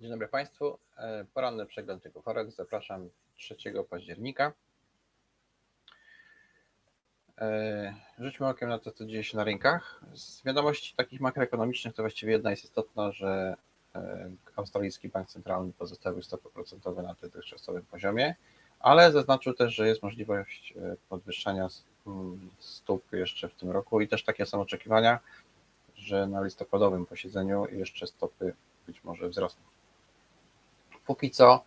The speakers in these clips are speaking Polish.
Dzień dobry Państwu. Poranny przegląd rynku Forex. Zapraszam 3 października. Rzućmy okiem na to, co dzieje się na rynkach. Z wiadomości takich makroekonomicznych to właściwie jedna jest istotna, że Australijski Bank Centralny pozostawił stopy procentowe na dotychczasowym poziomie, ale zaznaczył też, że jest możliwość podwyższania stóp jeszcze w tym roku i też takie są oczekiwania, że na listopadowym posiedzeniu jeszcze stopy być może wzrosną. Póki co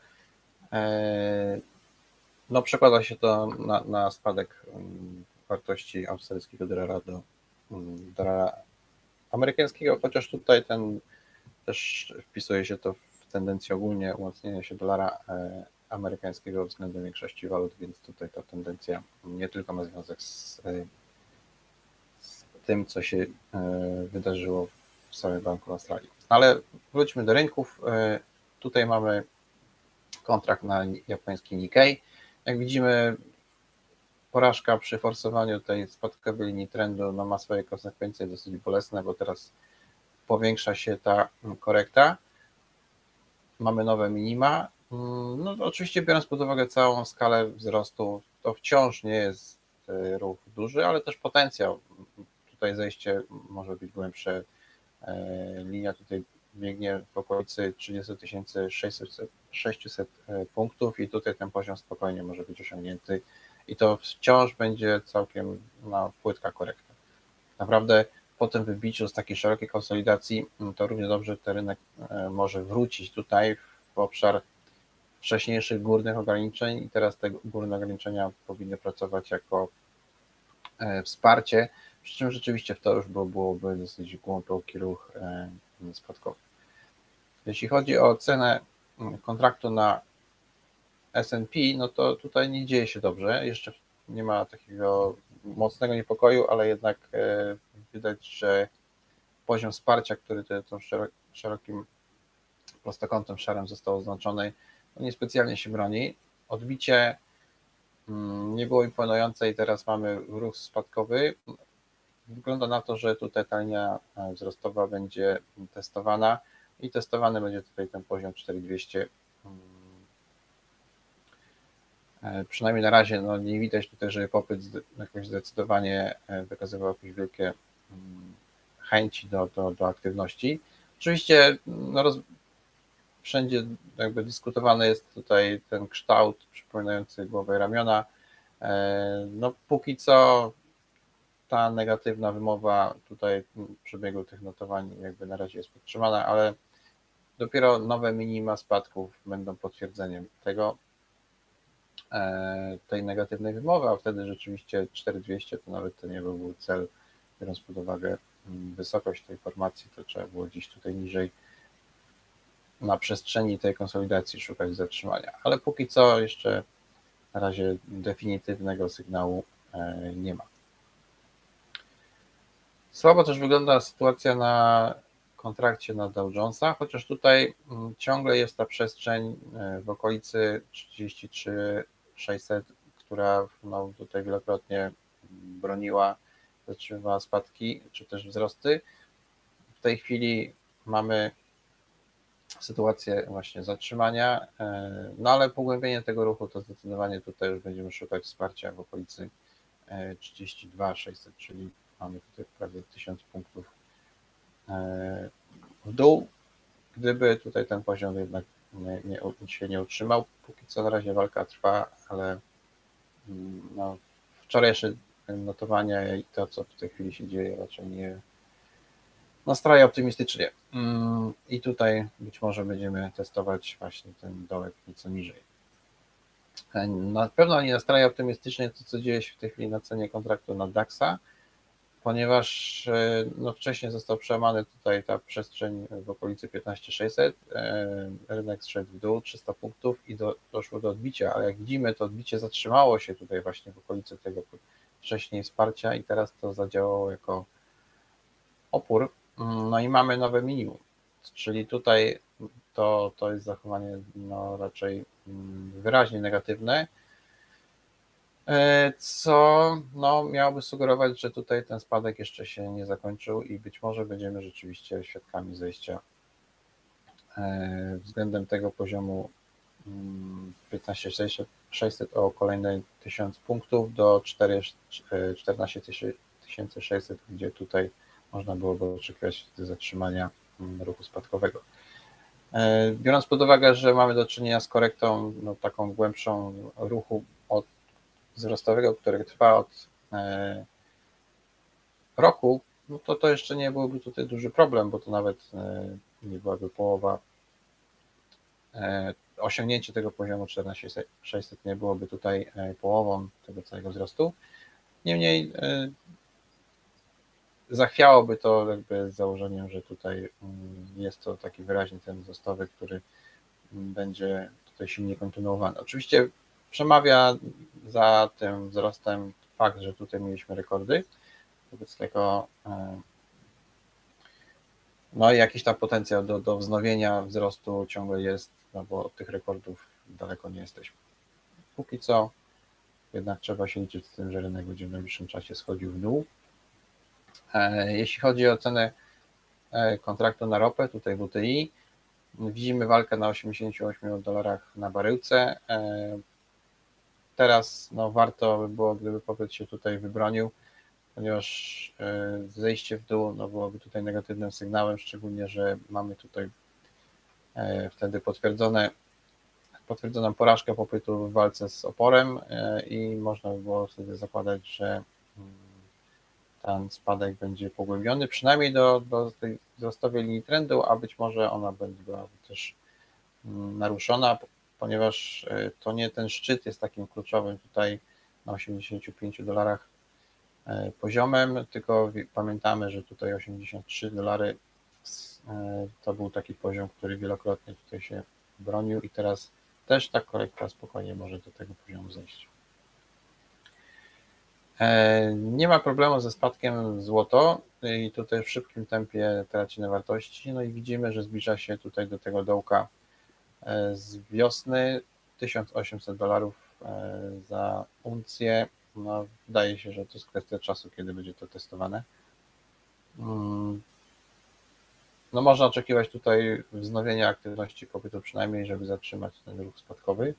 no przekłada się to na spadek wartości australijskiego dolara do dolara amerykańskiego, chociaż tutaj też wpisuje się to w tendencję ogólnie umocnienia się dolara amerykańskiego względem większości walut, więc tutaj ta tendencja nie tylko ma związek z tym, co się wydarzyło w samym Banku Australii. Ale wróćmy do rynków. Tutaj mamy kontrakt na japoński Nikkei. Jak widzimy, porażka przy forsowaniu tej spadkowej linii trendu no, ma swoje konsekwencje dosyć bolesne, bo teraz powiększa się ta korekta. Mamy nowe minima. No, oczywiście biorąc pod uwagę całą skalę wzrostu, to wciąż nie jest ruch duży, ale też potencjał. Tutaj zejście może być głębsze. Linia tutaj biegnie w okolicy 30 600 punktów i tutaj ten poziom spokojnie może być osiągnięty i to wciąż będzie całkiem płytka korekta. Naprawdę po tym wybiciu z takiej szerokiej konsolidacji to równie dobrze ten rynek może wrócić tutaj w obszar wcześniejszych górnych ograniczeń i teraz te górne ograniczenia powinny pracować jako wsparcie, przy czym rzeczywiście w to już byłoby dosyć głęboki ruch spadkowy. Jeśli chodzi o cenę kontraktu na S&P, no to tutaj nie dzieje się dobrze, jeszcze nie ma takiego mocnego niepokoju, ale jednak widać, że poziom wsparcia, który tym szerokim prostokątem szarym został oznaczony, niespecjalnie się broni. Odbicie nie było imponujące i teraz mamy ruch spadkowy. Wygląda na to, że tutaj ta linia wzrostowa będzie testowana i testowany będzie tutaj ten poziom 4200. Przynajmniej na razie no, nie widać tutaj, że popyt jakoś zdecydowanie wykazywał jakieś wielkie chęci do aktywności. Oczywiście no, wszędzie jakby dyskutowany jest tutaj ten kształt przypominający głowę i ramiona. No póki co ta negatywna wymowa tutaj przebiegu tych notowań jakby na razie jest podtrzymana, ale dopiero nowe minima spadków będą potwierdzeniem tej negatywnej wymowy, a wtedy rzeczywiście 4200 to nawet to nie był cel, biorąc pod uwagę wysokość tej formacji, to trzeba było gdzieś tutaj niżej na przestrzeni tej konsolidacji szukać zatrzymania, ale póki co jeszcze na razie definitywnego sygnału nie ma. Słabo też wygląda sytuacja na kontrakcie na Dow Jonesa, chociaż tutaj ciągle jest ta przestrzeń w okolicy 33 600, która no, tutaj wielokrotnie broniła, zatrzymywała spadki czy też wzrosty. W tej chwili mamy sytuację właśnie zatrzymania, no ale pogłębienie tego ruchu to zdecydowanie tutaj już będziemy szukać wsparcia w okolicy 32 600, czyli mamy tutaj prawie 1000 punktów w dół. Gdyby tutaj ten poziom jednak się nie utrzymał, póki co na razie walka trwa, ale no, wczorajsze notowania i to, co w tej chwili się dzieje, raczej nie nastraja optymistycznie. I tutaj być może będziemy testować właśnie ten dołek nieco niżej. Na pewno nie nastraja optymistycznie to, co dzieje się w tej chwili na cenie kontraktu na DAX-a, ponieważ no, wcześniej został przełamany tutaj ta przestrzeń w okolicy 15600, rynek zszedł w dół 300 punktów i doszło do odbicia, ale jak widzimy, to odbicie zatrzymało się tutaj właśnie w okolicy tego wcześniej wsparcia i teraz to zadziałało jako opór, no i mamy nowe minimum, czyli tutaj to jest zachowanie no, raczej wyraźnie negatywne, co no, miałoby sugerować, że tutaj ten spadek jeszcze się nie zakończył i być może będziemy rzeczywiście świadkami zejścia względem tego poziomu 15600 o kolejne 1000 punktów do 14600, gdzie tutaj można byłoby oczekiwać zatrzymania ruchu spadkowego. Biorąc pod uwagę, że mamy do czynienia z korektą no, taką głębszą ruchu od wzrostowego, który trwa od roku, no to jeszcze nie byłby tutaj duży problem, bo to nawet nie byłaby połowa, osiągnięcie tego poziomu 14600 nie byłoby tutaj połową tego całego wzrostu. Niemniej zachwiałoby to jakby z założeniem, że tutaj jest to taki wyraźny ten wzrostowy, który będzie tutaj silnie kontynuowany. Oczywiście przemawia za tym wzrostem fakt, że tutaj mieliśmy rekordy, wobec tego no i jakiś tam potencjał do wznowienia wzrostu ciągle jest, no bo od tych rekordów daleko nie jesteśmy. Póki co jednak trzeba się liczyć z tym, że rynek będzie w najbliższym czasie schodził w dół. Jeśli chodzi o cenę kontraktu na ropę, tutaj WTI, widzimy walkę na $88 na baryłce. Teraz no, warto by było, gdyby popyt się tutaj wybronił, ponieważ zejście w dół no, byłoby tutaj negatywnym sygnałem, szczególnie, że mamy tutaj wtedy potwierdzoną porażkę popytu w walce z oporem i można by było wtedy zakładać, że ten spadek będzie pogłębiony, przynajmniej do tej wzrostowej linii trendu, a być może ona będzie była też naruszona, ponieważ to nie ten szczyt jest takim kluczowym tutaj na $85 poziomem, tylko pamiętamy, że tutaj $83 to był taki poziom, który wielokrotnie tutaj się bronił i teraz też ta korekta spokojnie może do tego poziomu zejść. Nie ma problemu ze spadkiem złoto i tutaj w szybkim tempie traci na wartości, no i widzimy, że zbliża się tutaj do tego dołka z wiosny, $1800 za uncję, no wydaje się, że to jest kwestia czasu, kiedy będzie to testowane. No można oczekiwać tutaj wznowienia aktywności popytu przynajmniej, żeby zatrzymać ten ruch spadkowy.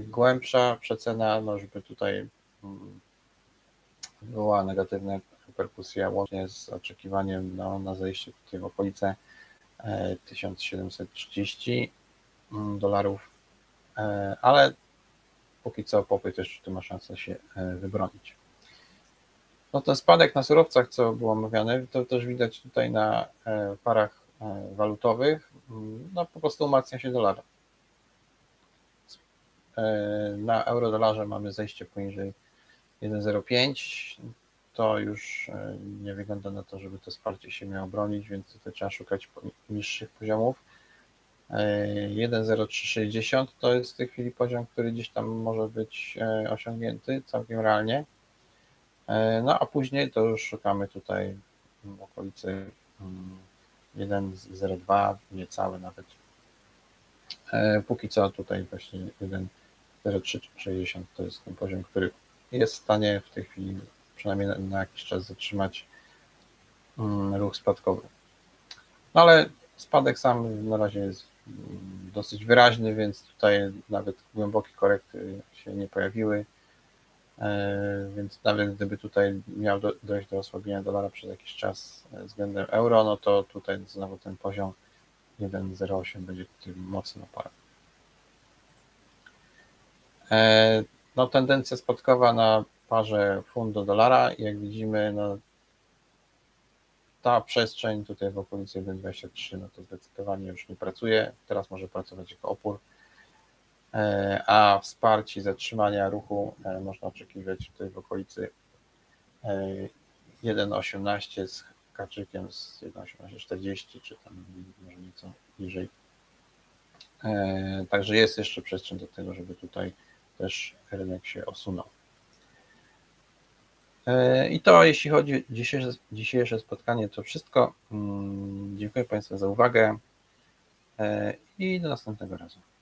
Głębsza przecena, no żeby tutaj była negatywna reperkusja łącznie z oczekiwaniem no, na zejście tutaj w okolice $1730, ale póki co popyt jeszcze tu ma szansę się wybronić. No ten spadek na surowcach, co było omawiane, to też widać tutaj na parach walutowych, no po prostu umacnia się dolara. Na euro-dolarze mamy zejście poniżej 1,05, to już nie wygląda na to, żeby to wsparcie się miało bronić, więc tutaj trzeba szukać niższych poziomów. 1,0360 to jest w tej chwili poziom, który gdzieś tam może być osiągnięty całkiem realnie. No a później to już szukamy tutaj w okolicy 1,02, niecałe nawet. Póki co tutaj właśnie 1,0360 to jest ten poziom, który jest w stanie w tej chwili przynajmniej na jakiś czas zatrzymać ruch spadkowy. No ale spadek sam na razie jest dosyć wyraźny, więc tutaj nawet głębokie korekty się nie pojawiły, więc nawet gdyby tutaj miał dojść do osłabienia dolara przez jakiś czas względem euro, no to tutaj znowu ten poziom 1,08 będzie tutaj mocno parał. No tendencja spadkowa na parze funt do dolara, jak widzimy, no, ta przestrzeń tutaj w okolicy 1,23 no to zdecydowanie już nie pracuje, teraz może pracować jako opór, a wsparcie zatrzymania ruchu można oczekiwać tutaj w okolicy 1,18 z haczykiem z 1,1840 czy tam może nieco niżej. Także jest jeszcze przestrzeń do tego, żeby tutaj też rynek się osunął. I to jeśli chodzi o dzisiejsze spotkanie, to wszystko. Dziękuję Państwu za uwagę i do następnego razu.